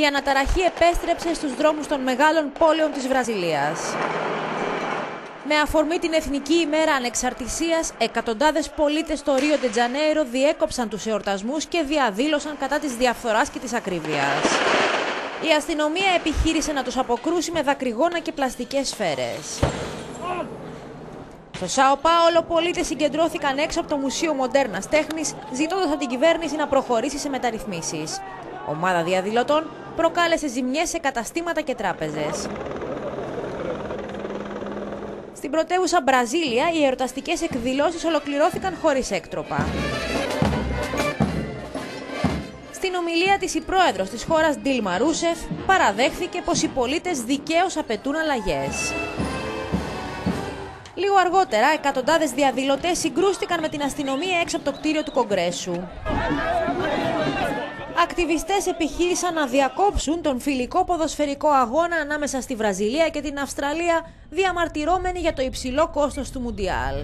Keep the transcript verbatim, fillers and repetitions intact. η αναταραχή επέστρεψε στους δρόμους των μεγάλων πόλεων της Βραζιλίας. Με αφορμή την Εθνική ημέρα Ανεξαρτησίας, εκατοντάδες πολίτες στο Ρίο Ντε Τζανέιρο διέκοψαν τους εορτασμούς και διαδήλωσαν κατά της διαφθοράς και της ακρίβειας. Η αστυνομία επιχείρησε να τους αποκρούσει με δακρυγόνα και πλαστικές σφαίρες. Στο Σάο Πάολο, πολίτες συγκεντρώθηκαν έξω από το Μουσείο Μοντέρνας Τέχνης, ζητώντας από την κυβέρνηση να προχωρήσει σε μεταρρυθμίσεις. Ομάδα διαδηλωτών προκάλεσε ζημιές σε καταστήματα και τράπεζες. Στην πρωτεύουσα Μπραζίλια, οι εορταστικές εκδηλώσεις ολοκληρώθηκαν χωρίς έκτροπα. Στην ομιλία της, η πρόεδρος της χώρας, Ντίλμα Ρούσεφ, παραδέχθηκε πως οι πολίτες δικαίως απαιτούν αλλαγές. Λίγο αργότερα, εκατοντάδες διαδηλωτές συγκρούστηκαν με την αστυνομία έξω από το κτίριο του Κογκρέσου. Ακτιβιστές επιχείρησαν να διακόψουν τον φιλικό ποδοσφαιρικό αγώνα ανάμεσα στη Βραζιλία και την Αυστραλία, διαμαρτυρόμενοι για το υψηλό κόστος του Μουντιάλ.